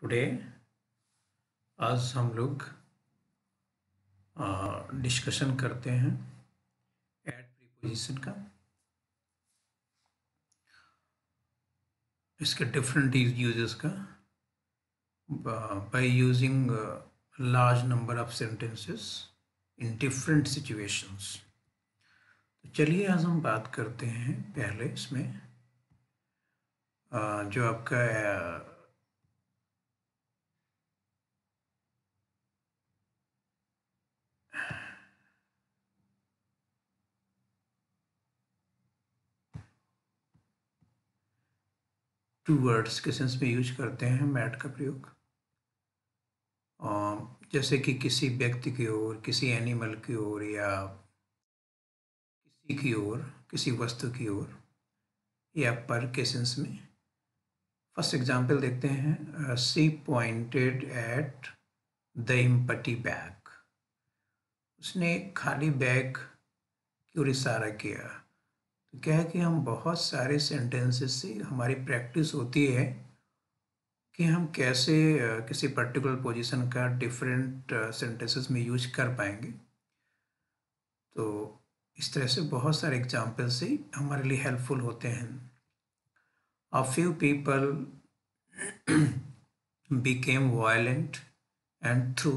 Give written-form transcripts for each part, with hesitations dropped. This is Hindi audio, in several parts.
टुडे आज हम लोग डिस्कशन करते हैं एड प्रीपोजिशन का, इसके डिफरेंट यूजेस का, by using large number of sentences in different situations. तो चलिए आज हम बात करते हैं पहले इसमें जो आपका टू वर्ड्स के सेंस में यूज करते हैं मैड का प्रयोग, जैसे कि किसी व्यक्ति की ओर, किसी एनिमल की ओर या किसी की ओर, किसी वस्तु की ओर या पर के सेंस में। फर्स्ट एग्जांपल देखते हैं, she pointed at the empty bag. उसने खाली बैग की ओर इशारा किया। तो क्या है कि हम बहुत सारे सेंटेंसेस से हमारी प्रैक्टिस होती है कि हम कैसे किसी पर्टिकुलर पोजीशन का डिफरेंट सेंटेंसेस में यूज कर पाएंगे। तो इस तरह से बहुत सारे एग्जाम्पल से हमारे लिए हेल्पफुल होते हैं। A few people became violent and threw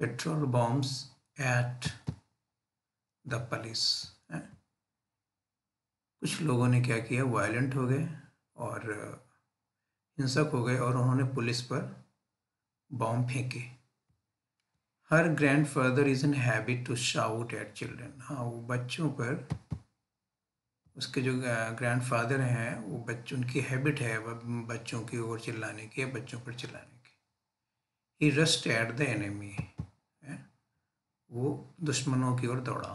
petrol bombs at the police. कुछ लोगों ने क्या किया, वायलेंट हो गए और हिंसक हो गए और उन्होंने पुलिस पर बॉम्ब फेंके। Her grandfather is in habit to shout at children. हाँ, वो बच्चों पर, उसके जो ग्रैंडफादर हैं वो बच्चों, उनकी हैबिट है बच्चों की ओर चिल्लाने की, बच्चों पर चिल्लाने की। He rushed at the enemy, वो दुश्मनों की ओर दौड़ा,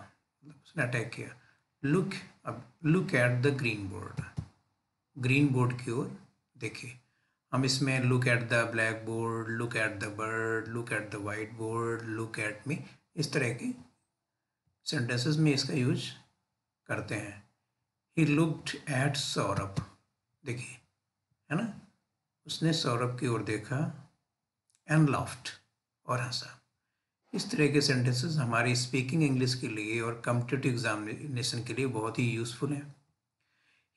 उसने अटैक किया। Look at the green board, green board की ओर देखिए। हम इसमें look at the black board, look at the bird, look at the white board, look at me, इस तरह के सेंटेंसेस में इसका यूज करते हैं। ही लुक्ड एट सौरभ, देखिए है ना, उसने सौरभ की ओर देखा। एंड लाफ्ड, और हंसा। इस तरह के सेंटेंसेस हमारी स्पीकिंग इंग्लिश के लिए और कॉम्पिटिटिव एग्जामिनेशन के लिए बहुत ही यूजफुल हैं।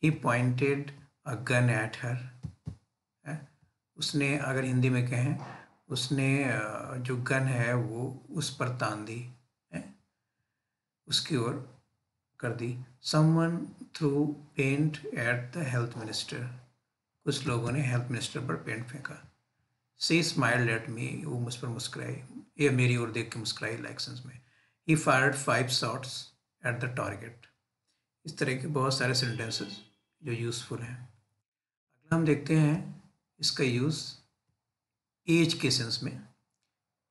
He pointed a gun at her, उसने, अगर हिंदी में कहें, उसने जो गन है वो उस पर तान दी, उसकी ओर कर दी। Someone threw paint at the health minister, कुछ लोगों ने हेल्थ मिनिस्टर पर पेंट फेंका। शी स्माइल्ड एट मी, वो मुझ पर मुस्कुराई, यह मेरी ओर देख के मुस्कुराई लाइक्सेंस में। He fired 5 shots at the target. इस तरह के बहुत सारे सेंटेंसेस जो यूजफुल हैं। अगला हम देखते हैं इसका यूज़ एज के सेंस में,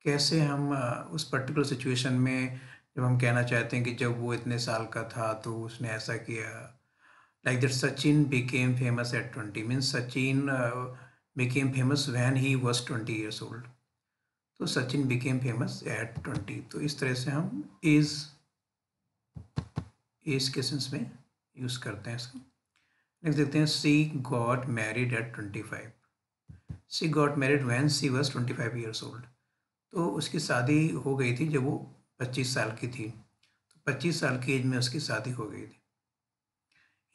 कैसे हम उस पर्टिकुलर सिचुएशन में जब हम कहना चाहते हैं कि जब वो इतने साल का था तो उसने ऐसा किया। Like that Sachin became famous at 20, means Sachin became famous when he was 20 years old. तो सचिन बिकेम फेमस एट 20। तो इस तरह से हम एज के सेंस में यूज़ करते हैं इसको। नेक्स्ट देखते हैं, she got married at 25। She got married when she was 25 years old. तो उसकी शादी हो गई थी जब वो 25 साल की थी। तो 25 साल की एज में उसकी शादी हो गई थी।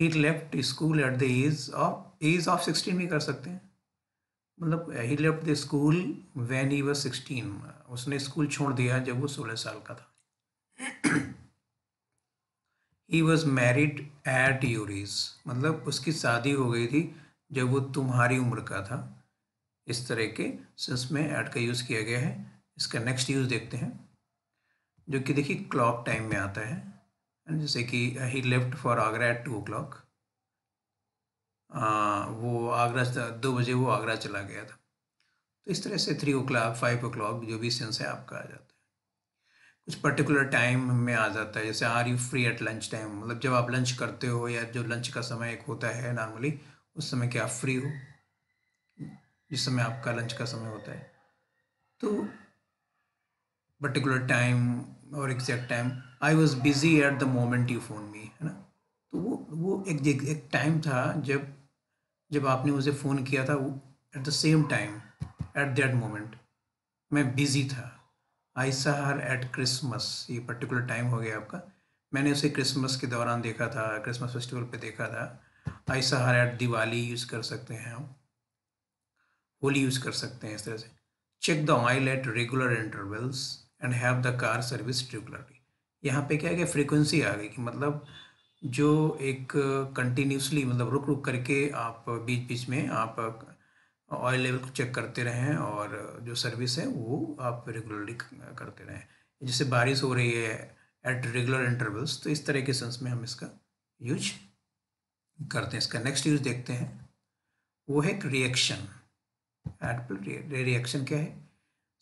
He left school at the age of 16 भी कर सकते हैं, मतलब he left the school when he was 16। उसने स्कूल छोड़ दिया जब वो 16 साल का था। ही वाज मैरिड एट यूरिस, मतलब उसकी शादी हो गई थी जब वो तुम्हारी उम्र का था। इस तरह के सेंस में एट का यूज़ किया गया है। इसका नेक्स्ट यूज़ देखते हैं, जो कि देखिए क्लॉक टाइम में आता है, जैसे कि he left for Agra at 2 o'clock। वो आगरा, 2 बजे वो आगरा चला गया था। तो इस तरह से 3 o'clock, 5 o'clock, जो भी सेंस है आपका आ जाता है, कुछ पर्टिकुलर टाइम में आ जाता है। जैसे are you free at lunch time, मतलब जब आप लंच करते हो या जो लंच का समय एक होता है नॉर्मली, उस समय क्या आप फ्री हो, जिस समय आपका लंच का समय होता है। तो पर्टिकुलर टाइम और exact time. I was busy at the moment you phone me, है ना। तो वो एक टाइम था जब आपने मुझे फ़ोन किया था, वो at the same time at that moment मैं बिजी था। I saw her at Christmas, ये पर्टिकुलर टाइम हो गया आपका, मैंने उसे क्रिसमस के दौरान देखा था, क्रिसमस फेस्टिवल पे देखा था। I saw her eight Diwali use कर सकते हैं हम, होली यूज़ कर सकते हैं इस तरह से। Check the oil at regular intervals and have the car service regularly. यहाँ पे क्या है कि फ्रीक्वेंसी आ गई कि मतलब जो एक कंटिन्यूसली मतलब रुक रुक करके आप बीच बीच में आप ऑयल लेवल को चेक करते रहें और जो सर्विस है वो आप रेगुलरली करते रहें। जैसे बारिश हो रही है एट रेगुलर इंटरवल्स, तो इस तरह के सेंस में हम इसका यूज करते हैं। इसका नेक्स्ट यूज देखते हैं, वो है रिएक्शन। एट रिएक्शन क्या है?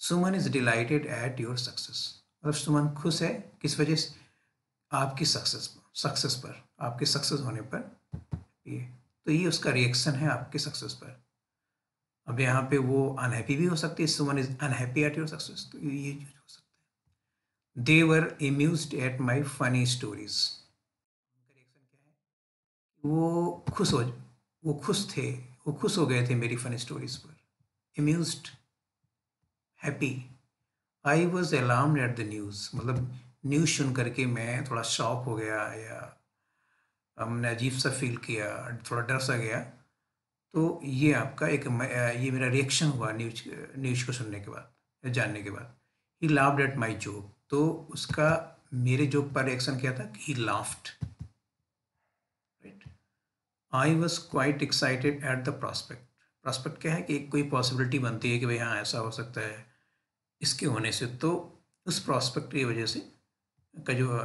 Suman is delighted at your success, मतलब सुमन खुश है किस वजह से? आपकी सक्सेस पर, आपके सक्सेस होने पर। ये तो ये उसका रिएक्शन है आपके सक्सेस पर। अब यहाँ पे वो अनहैप्पी भी हो सकती है, Suman is unhappy at your success, तो ये यूज हो सकता है। They were amused at my funny stories, उनका रिएक्शन क्या है? वो खुश हो गए थे मेरी फनी स्टोरीज पर। Amused happy. I was alarmed at the news, मतलब न्यूज़ सुन करके मैं थोड़ा शॉक हो गया या हमने अजीब सा फील किया, थोड़ा डर सा गया। तो ये आपका एक ये मेरा रिएक्शन हुआ न्यूज़ को सुनने के बाद, जानने के बाद। He laughed at my joke, तो उसका मेरे जोक पर रिएक्शन क्या था? He laughed, right. I was quite excited at the prospect. Prospect क्या है कि कोई पॉसिबिलिटी बनती है कि भाई हाँ ऐसा हो सकता है, इसके होने से, तो उस प्रॉस्पेक्ट की वजह से का जो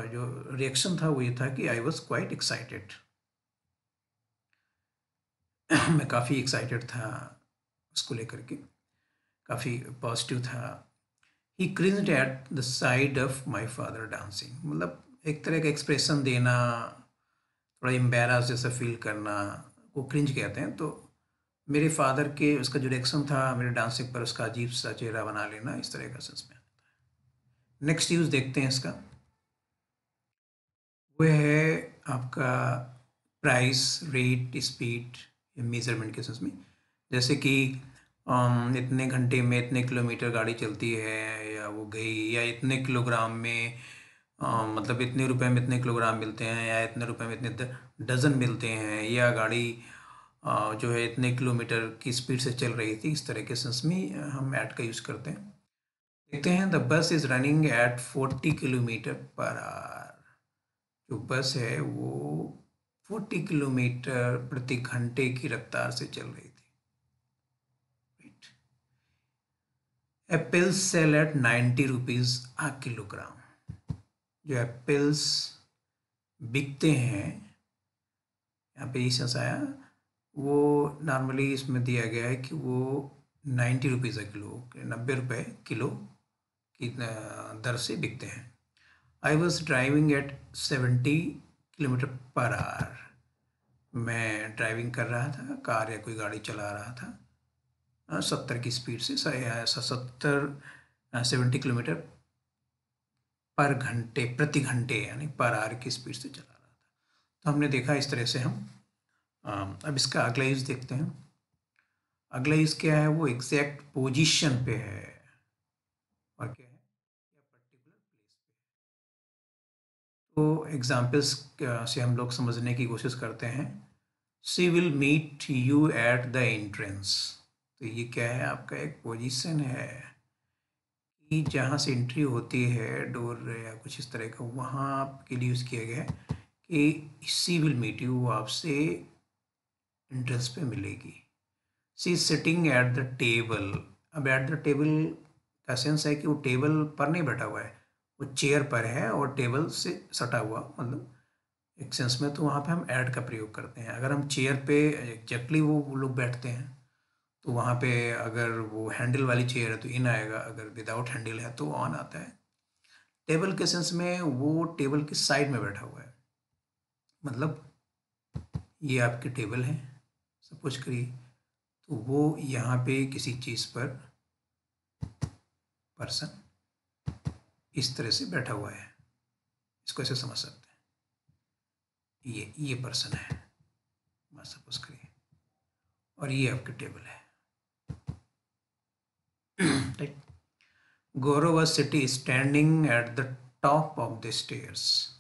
रिएक्शन था वो ये था कि आई वॉज क्वाइट एक्साइटेड, मैं काफ़ी एक्साइटेड था उसको लेकर के, काफ़ी पॉजिटिव था। He cringed at the sight of my father dancing, मतलब एक तरह का एक्सप्रेशन देना, थोड़ा एम्बेरस जैसा फील करना, वो क्रिंज कहते हैं। तो मेरे फादर के उसका जो रिएक्शन था मेरे डांसिंग पर, उसका अजीब सा चेहरा बना लेना, इस तरह का सेंस में आता है। नेक्स्ट यूज़ देखते हैं इसका, वो है आपका प्राइस, रेट, स्पीड, मेजरमेंट के सेंस में। जैसे कि इतने घंटे में इतने किलोमीटर गाड़ी चलती है या वो गई, या इतने किलोग्राम में मतलब इतने रुपए में इतने किलोग्राम मिलते हैं, या इतने रुपए में इतने डजन मिलते हैं, या गाड़ी जो है इतने किलोमीटर की स्पीड से चल रही थी, इस तरह के सेंस में हम ऐड का यूज़ करते हैं। देखते हैं, the bus is running at 40 kilometre per hour, जो बस है वो 40 किलोमीटर प्रति घंटे की रफ्तार से चल रही थी। Apples sell at 90 rupees a kilogram, जो एप्पल्स बिकते हैं, यहाँ पे ये सेंस आया, वो नॉर्मली इसमें दिया गया है कि वो 90 रुपीज़ आ किलो, 90 रुपये किलो की दर से बिकते हैं। I was driving at 70 kilometre per hour, मैं ड्राइविंग कर रहा था, कार या कोई गाड़ी चला रहा था 70 की स्पीड से, 70 किलोमीटर प्रति घंटे यानी पर आवर की स्पीड से चला रहा था। तो हमने देखा इस तरह से हम। अब इसका अगला यूज़ देखते हैं। अगला यूज़ क्या है? वो एग्जैक्ट पोजीशन पे है, और क्या है? तो एग्जाम्पल्स से हम लोग समझने की कोशिश करते हैं। She will meet you at the entrance, तो ये क्या है? आपका एक पोजीशन है कि जहाँ से एंट्री होती है, डोर या कुछ इस तरह का, वहाँ आपके लिए यूज़ किया गया है कि शी विल मीट यू, वो आपसे एंट्रेंस पे मिलेगी। She is sitting at the table, अब एट द टेबल का सेंस है कि वो टेबल पर नहीं बैठा हुआ है, वो चेयर पर है और टेबल से सटा हुआ, मतलब एक सेंस में। तो वहाँ पे हम ऐड का प्रयोग करते हैं। अगर हम चेयर पे एक्जैक्टली वो लोग बैठते हैं, तो वहाँ पे अगर वो हैंडल वाली चेयर है तो इन आएगा, अगर विदाउट हैंडल है तो ऑन आता है। टेबल के सेंस में वो टेबल के साइड में बैठा हुआ है, मतलब ये आपकी टेबल है सपोज करिए, तो वो यहाँ पे किसी चीज़ पर पर्सन इस तरह से बैठा हुआ है, इसको ऐसे समझ सकते हैं, ये पर्सन है सपोज करिए, और ये आपकी टेबल है। Gaurava's city is standing at the top of the stairs.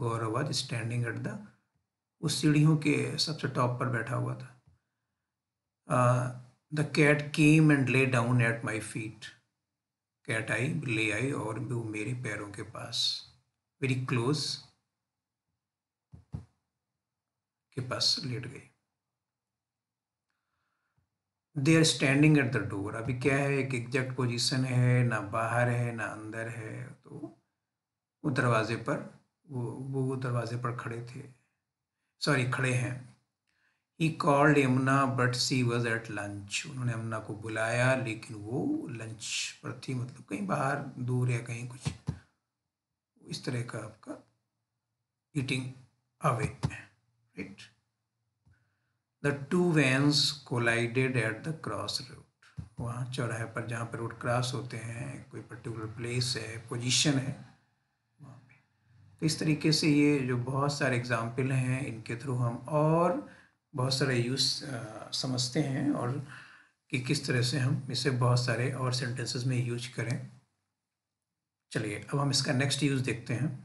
Gaurava standing at the, उस सीढ़ियों के सबसे टॉप पर बैठा हुआ था. The cat came and lay down at my feet. Cat आई, ले आई और वो मेरे पैरों के पास, very close के पास लेट गई. They are standing at the door. अभी क्या है, एक एग्जैक्ट पोजीशन है ना, बाहर है ना अंदर है, तो वो दरवाजे पर वो दरवाजे पर खड़े थे, सॉरी खड़े हैं. He called Yamuna but she was at lunch. उन्होंने यमुना को बुलाया लेकिन वो लंच पर थी, मतलब कहीं बाहर दूर या कहीं कुछ इस तरह का आपका eating away, right. The two vans collided at the crossroad. वहाँ चौराहे पर जहाँ पर रोड क्रॉस होते हैं, कोई पर्टिकुलर प्लेस है, पोजीशन है, वहाँ पे. तो इस तरीके से ये जो बहुत सारे एग्जाम्पल हैं, इनके थ्रू हम और बहुत सारे यूज समझते हैं और कि किस तरह से हम इसे बहुत सारे और सेंटेंसेस में यूज करें. चलिए अब हम इसका नेक्स्ट यूज देखते हैं.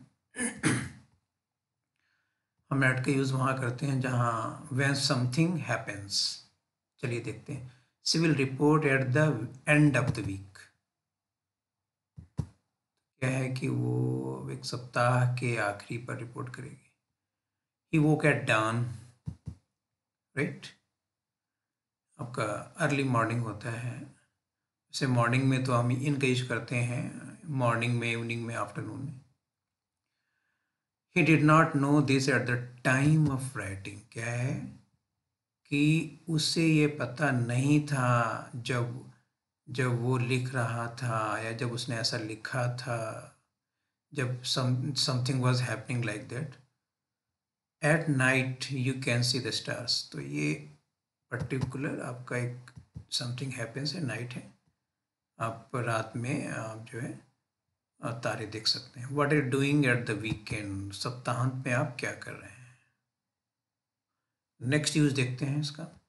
हम एट का यूज़ वहाँ करते हैं जहाँ व्हेन समथिंग हैपेंस. चलिए देखते हैं. She will report at the end of the week. क्या है कि वो एक सप्ताह के आखिरी पर रिपोर्ट करेगी. He woke at dawn, right. आपका अर्ली मॉर्निंग होता है. जैसे मॉर्निंग में तो हम इनका यूज करते हैं, मॉर्निंग में, इवनिंग में, आफ्टरनून में. He did not know this at the time of writing. क्या है कि उसे ये पता नहीं था जब वो लिख रहा था या जब उसने ऐसा लिखा था, जब something was happening like that. At night you can see the stars. तो ये पर्टिकुलर आपका एक something happens है, night है, आप रात में आप जो है तारे देख सकते हैं. What are doing at the weekend. सप्ताहांत में आप क्या कर रहे हैं. नेक्स्ट यूज देखते हैं इसका.